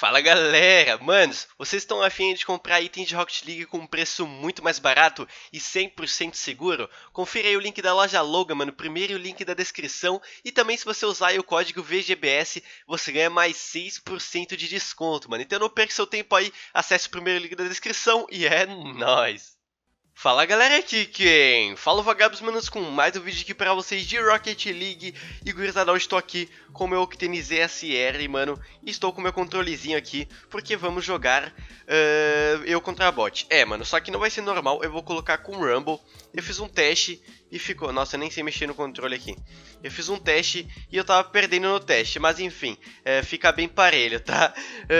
Fala galera, manos, vocês estão afim de comprar itens de Rocket League com um preço muito mais barato e 100% seguro? Confira aí o link da loja LOGA, mano, primeiro o link da descrição, e também se você usar aí o código VGBS, você ganha mais 6% de desconto, mano. Então não perca seu tempo aí, acesse o primeiro link da descrição e é nóis! Fala galera, aqui quem? Fala o Vagabbss, manos, com mais um vídeo aqui pra vocês de Rocket League. E gurizada, hoje estou aqui com o meu Octane ZSR, mano, e estou com o meu controlezinho aqui, porque vamos jogar eu contra a bot. É, mano, só que não vai ser normal, eu vou colocar com o Rumble. Eu fiz um teste e ficou... Nossa, eu nem sei mexer no controle aqui. Eu fiz um teste e eu tava perdendo no teste, mas enfim, fica bem parelho, tá?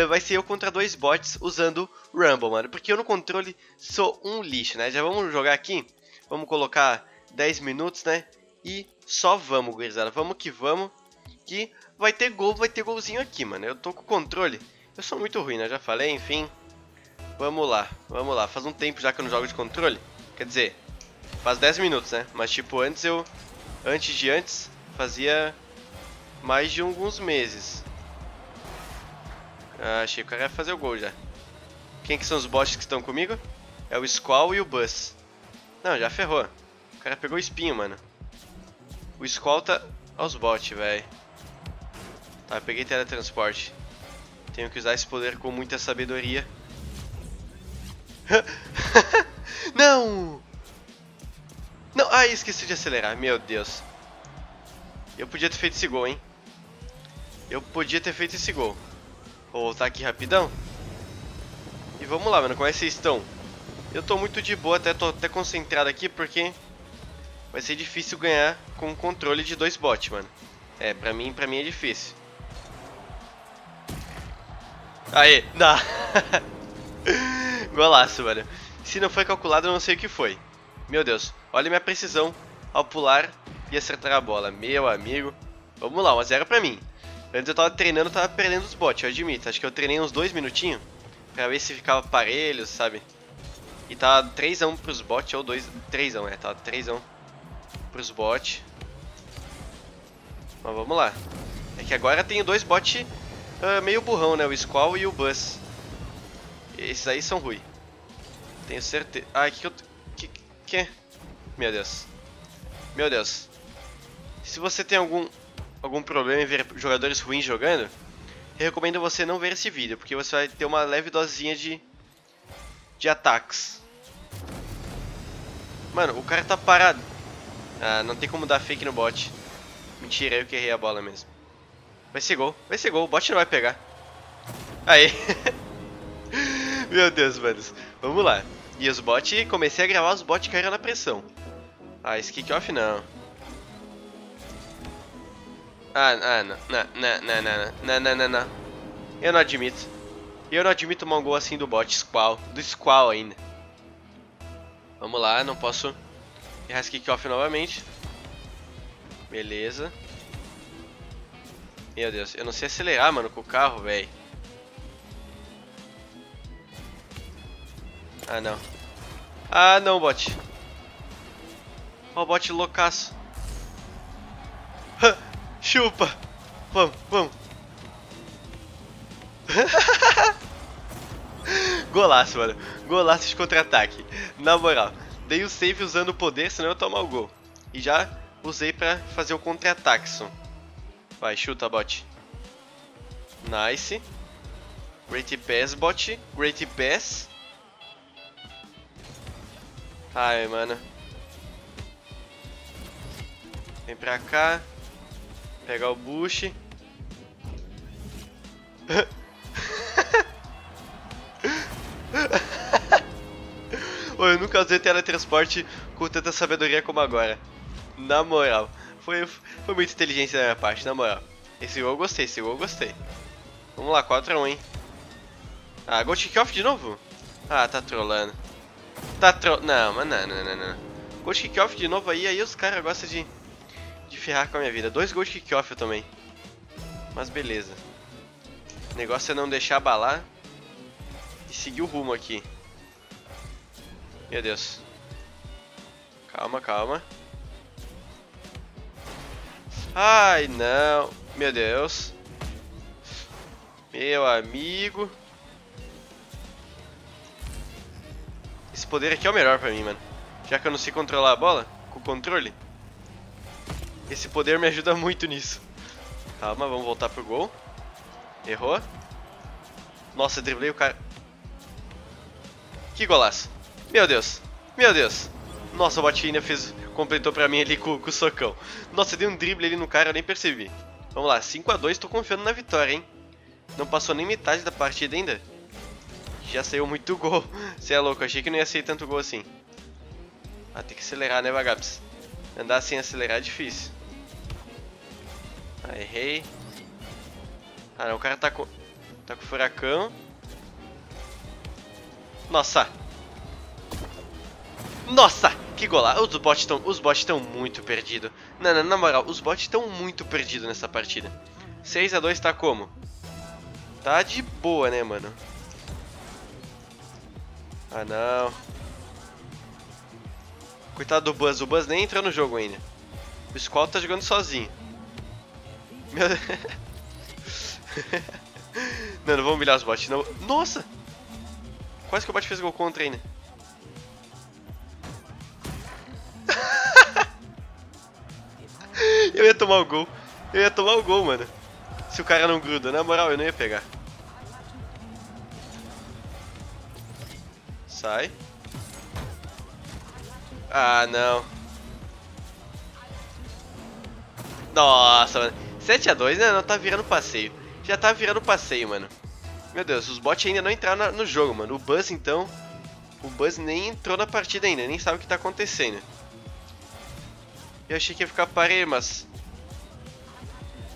Vai ser eu contra dois bots usando Rumble, mano, porque eu no controle sou um lixo, né? Já vamos jogar aqui, vamos colocar 10 minutos, né? E só vamos, gurizada, vamos, que vai ter gol, vai ter golzinho aqui, mano. Eu tô com o controle, eu sou muito ruim, né? Já falei, enfim. Vamos lá, faz um tempo já que eu não jogo de controle, quer dizer... Faz 10 minutos, né? Mas tipo, antes fazia mais de alguns meses. Ah, achei que o cara ia fazer o gol já. Quem que são os bots que estão comigo? É o Squall e o Buzz. Não, já ferrou. O cara pegou o espinho, mano. O Squall tá... Olha os bots, velho. Tá, eu peguei teletransporte. Tenho que usar esse poder com muita sabedoria. Não! Não, ai, esqueci de acelerar, meu Deus. Eu podia ter feito esse gol, hein. Eu podia ter feito esse gol. Vou voltar aqui rapidão. E vamos lá, mano, como é que vocês estão? Eu tô muito de boa, tô até concentrado aqui, porque vai ser difícil ganhar com o controle de dois bots, mano. É, pra mim é difícil. Aê, dá. Golaço, velho. Se não foi calculado, eu não sei o que foi. Meu Deus, olha minha precisão ao pular e acertar a bola, meu amigo. Vamos lá, 1 a 0 pra mim. Antes eu tava treinando, tava perdendo os bots, eu admito. Acho que eu treinei uns 2 minutinhos pra ver se ficava parelho, sabe? E tava 3-1 pros bots, ou 3-1, é, tava 3-1 pros bots. Mas vamos lá. É que agora tenho dois bots meio burrão, né? O Squall e o Buzz. Esses aí são ruins. Tenho certeza... Ah, o que eu... Que? Meu Deus. Se você tem algum problema em ver jogadores ruins jogando, eu recomendo você não ver esse vídeo, porque você vai ter uma leve dosinha de ataques. Mano, o cara tá parado. Ah, não tem como dar fake no bot. Mentira, eu que errei a bola mesmo. Vai ser gol, o bot não vai pegar. Aí. Meu Deus, mano. Vamos lá. E os bots, comecei a gravar, os bots caíram na pressão. Ah, esse kickoff não. Ah, não. Eu não admito tomar um gol assim do bot Squall, do Squall ainda. Vamos lá, não posso errar esse kickoff novamente. Beleza. Meu Deus, eu não sei acelerar, mano, com o carro, velho. Ah, não. Ah, não, bot. Ó, o bot loucaço. Ha, chupa. Vamos. Golaço, mano. Golaço de contra-ataque. Na moral. Dei o save usando o poder, senão eu tomar o gol. E já usei pra fazer o contra-ataque. Vai, chuta, bot. Nice. Great pass, bot. Great pass. Ai, mano. Vem pra cá. Pegar o bush. Oh, eu nunca usei teletransporte com tanta sabedoria como agora. Na moral. Foi muita inteligência da minha parte, na moral. Esse gol eu gostei. Vamos lá, 4-1, hein. Ah, gol de kickoff de novo? Ah, tá trolando. Não, mas não. Gol de kickoff de novo aí os caras gostam de ferrar com a minha vida. 2 gols de kickoff eu também. Mas beleza. O negócio é não deixar abalar e seguir o rumo aqui. Meu Deus. Calma. Ai, não. Meu Deus. Meu amigo. Esse poder aqui é o melhor pra mim, mano. Já que eu não sei controlar a bola com o controle, esse poder me ajuda muito nisso. Calma, vamos voltar pro gol. Errou. Nossa, eu driblei o cara. Que golaço. Meu Deus. Meu Deus. Nossa, o Botinha fez, completou pra mim ali com o socão. Nossa, eu dei um drible ali no cara, eu nem percebi. Vamos lá, 5-2, tô confiando na vitória, hein. Não passou nem metade da partida ainda. Já saiu muito gol. Você é louco, achei que não ia sair tanto gol assim. Ah, tem que acelerar, né, Vagabbss? Andar sem acelerar é difícil. Ah, errei. Ah, não, o cara tá com furacão. Nossa. Nossa, que golaço. Os bots estão muito perdidos. Não, na moral, os bots estão muito perdidos nessa partida. 6-2 tá como? Tá de boa, né, mano? Ah, não. Coitado do Buzz. O Buzz nem entrou no jogo ainda. O Squall tá jogando sozinho. Meu... não vamos humilhar os bots. Não... Nossa! Quase que o bot fez gol contra ainda. Eu ia tomar o gol. Eu ia tomar o gol, mano. Se o cara não gruda. Na moral, eu não ia pegar. Sai. Ah, não. Nossa, mano. 7-2, né? Não, tá virando passeio. Já tá virando passeio, mano. Meu Deus, os bots ainda não entraram no jogo, mano. O Buzz, então... O Buzz nem entrou na partida ainda. Nem sabe o que tá acontecendo. Eu achei que ia ficar parelho, mas...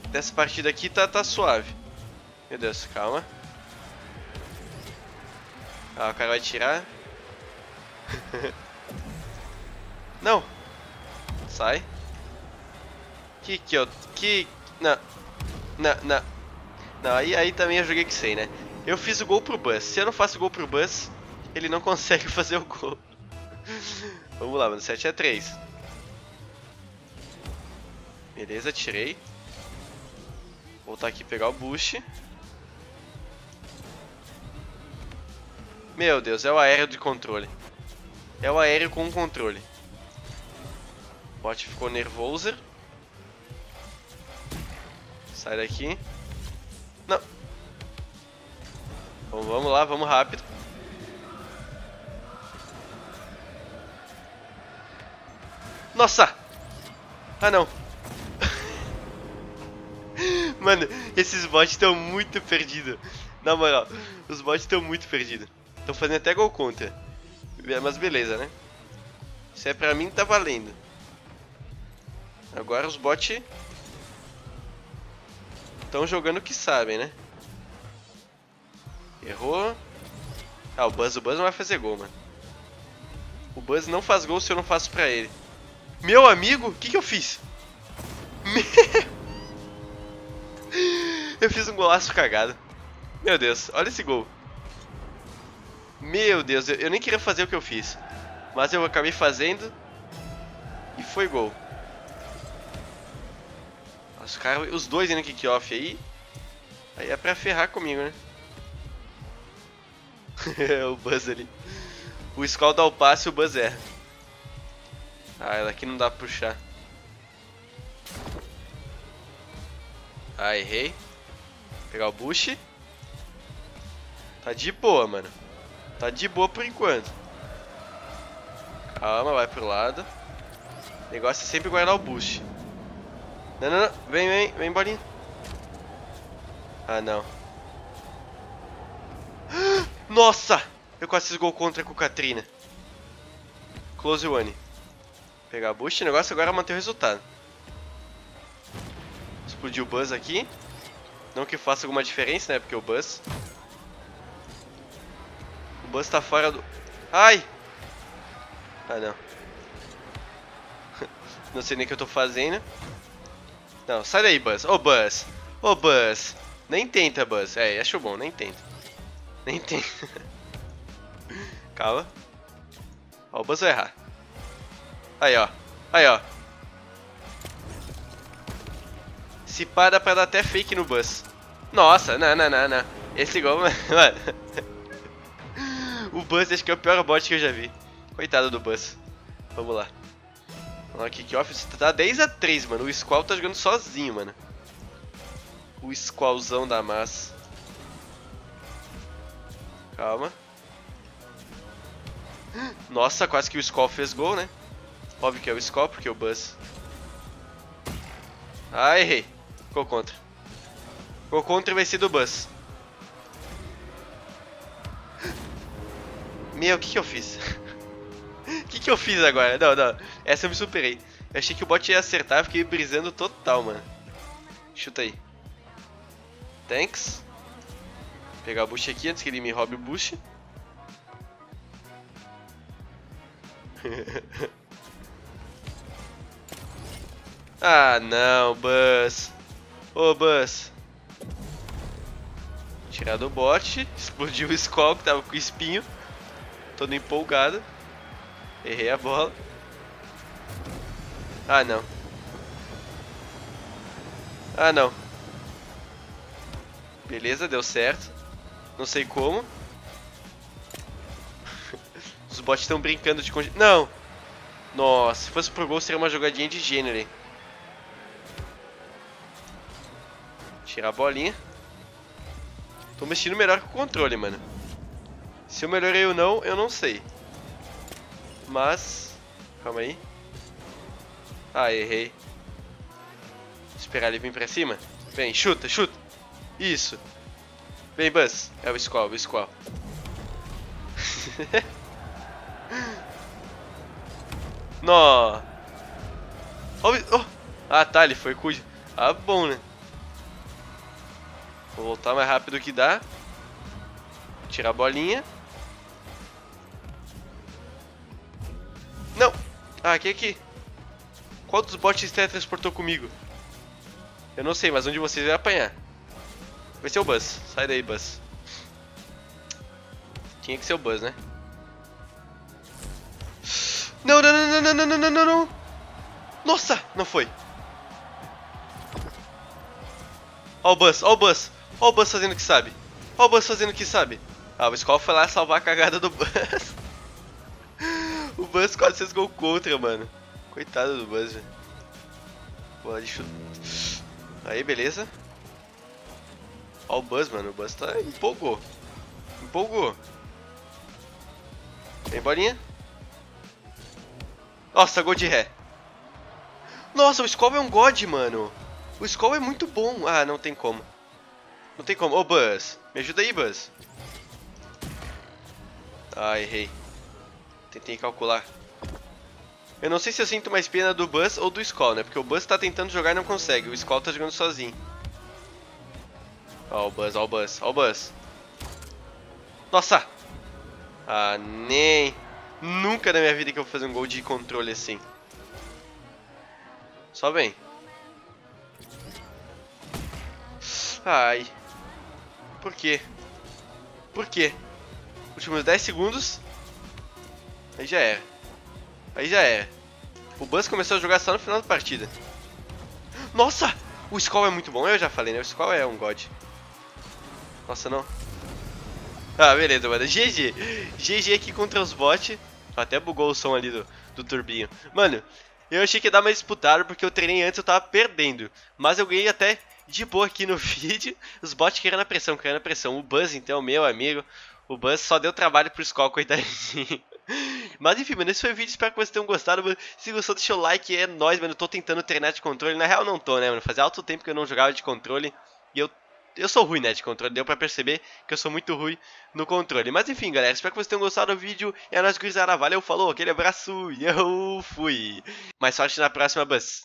dessa partida aqui tá suave. Meu Deus, calma. Ah, o cara vai tirar. Não. Sai. Não, aí também eu joguei que sei, né? Eu fiz o gol pro Buzz. Se eu não faço o gol pro Buzz, ele não consegue fazer o gol. Vamos lá, mano. 7-3. Beleza, tirei. Voltar aqui e pegar o boost. Meu Deus, é o aéreo de controle. É o aéreo com o controle. O bot ficou nervoso. Sai daqui. Não. Bom, vamos lá, vamos rápido. Nossa! Ah, não. Mano, esses bots estão muito perdidos. Na moral, os bots estão muito perdidos. Estão fazendo até gol contra. Mas beleza, né? Se é pra mim, tá valendo. Agora os bots estão jogando o que sabem, né? Errou. Ah, o Buzz não vai fazer gol, mano. O Buzz não faz gol se eu não faço pra ele. Meu amigo, o que que eu fiz? Eu fiz um golaço cagado. Meu Deus, olha esse gol. Meu Deus, eu nem queria fazer o que eu fiz, mas eu acabei fazendo. E foi gol. Nossa, cara, os dois indo kick-off aí. Aí é pra ferrar comigo, né? O Buzz ali. O Squall dá o passe e o Buzz erra. Ah, ela aqui não dá pra puxar. Ah, errei. Pegar o boost. Tá de boa, mano. Tá de boa por enquanto. Calma, vai pro lado. O negócio é sempre guardar o boost. Não. Vem, bolinha. Ah, não. Nossa! Eu quase fiz gol contra com o Katrina. Close one. Pegar o boost. O negócio agora é manter o resultado. Explodiu o Buzz aqui. Não que faça alguma diferença, né? Porque o Buzz tá fora do... Ai! Ah, não. Não sei nem o que eu tô fazendo. Não, sai daí, Buzz. Ô, Buzz. Ô, Buzz. Nem tenta, Buzz. É, achou bom. Nem tenta. Nem tenta. Calma. Ó, o Buzz vai errar. Aí, ó. Aí, ó. Se pá, dá pra dar até fake no Buzz. Nossa, não. Esse gol, mano. O Buzz acho que é o pior bot que eu já vi. Coitado do Buzz. Vamos lá. Vamos lá, kick-off. Tá 10-3, mano. O Squall tá jogando sozinho, mano. O Squallzão da massa. Calma. Nossa, quase que o Squall fez gol, né? Óbvio que é o Squall, porque é o Buzz. Ah, errei. Ficou contra. Ficou contra e vai ser do Buzz. Meu, o que eu fiz? O que eu fiz agora? Não. Essa eu me superei. Eu achei que o bot ia acertar, eu fiquei brisando total, mano. Chuta aí. Thanks. Vou pegar o boost aqui antes que ele me roube o boost. Ah, não, Buzz. Ô, Buzz. Tirar do bot. Explodiu o Squall, que tava com espinho. Todo empolgado. Errei a bola. Ah, não. Ah, não. Beleza, deu certo. Não sei como. Os bots estão brincando de congelar. Não! Nossa, se fosse pro gol seria uma jogadinha de gênero, hein? Tirar a bolinha. Tô mexendo melhor com o controle, mano. Se eu melhorei ou não, eu não sei. Mas... calma aí. Ah, errei. Vou esperar ele vir pra cima. Vem, chuta, chuta. Isso. Vem, Buzz. É o Squall, o Squall. Nó. Oh. Ah, tá, ele foi cujo. Ah, bom, né? Vou voltar mais rápido que dá. Tirar a bolinha. Não! Ah, aqui. Qual dos bots teletransportou comigo? Eu não sei, mas um de vocês vai apanhar. Vai ser o Buzz. Sai daí, Buzz. Tinha que ser o Buzz, né? Não. Nossa, não foi. Ó o Buzz. Ó o Buzz fazendo que sabe. Ah, o Squall foi lá salvar a cagada do Buzz. O Buzz quase fez gol contra, mano. Coitado do Buzz, velho. Bola de chute. Aí, beleza. Ó o Buzz, mano. O Buzz tá... Empolgou. Vem, bolinha. Nossa, gol de ré. Nossa, o Squall é um god, mano. O Squall é muito bom. Ah, não tem como. Ô, Buzz. Me ajuda aí, Buzz. Ah, errei. Tentei calcular. Eu não sei se eu sinto mais pena do Buzz ou do Squall, né? Porque o Buzz tá tentando jogar e não consegue. O Squall tá jogando sozinho. Ó o Buzz. Nossa! Ah, nem... nunca na minha vida que eu vou fazer um gol de controle assim. Só vem. Ai. Por quê? Últimos 10 segundos... Aí já era. O Buzz começou a jogar só no final da partida. Nossa! O Squall é muito bom. Eu já falei, né? O Squall é um god. Nossa, não. Ah, beleza, mano. GG. GG aqui contra os bots. Até bugou o som ali do turbinho. Mano, eu achei que ia dar mais disputado porque eu treinei antes e eu tava perdendo. Mas eu ganhei até de boa aqui no vídeo. Os bots querendo a pressão. O Buzz, então, meu amigo. O Buzz só deu trabalho pro Squall, coitadinho. Mas enfim, mano, esse foi o vídeo, espero que vocês tenham gostado, mano. Se gostou, deixa o like, é nóis, mano. Eu tô tentando treinar de controle, na real não tô, né, mano. Fazia alto tempo que eu não jogava de controle. E eu sou ruim, né, de controle. Deu pra perceber que eu sou muito ruim no controle. Mas enfim, galera, espero que vocês tenham gostado do vídeo. É nóis, gurizada, valeu, falou, aquele abraço. E eu fui. Mais sorte na próxima, Buzz.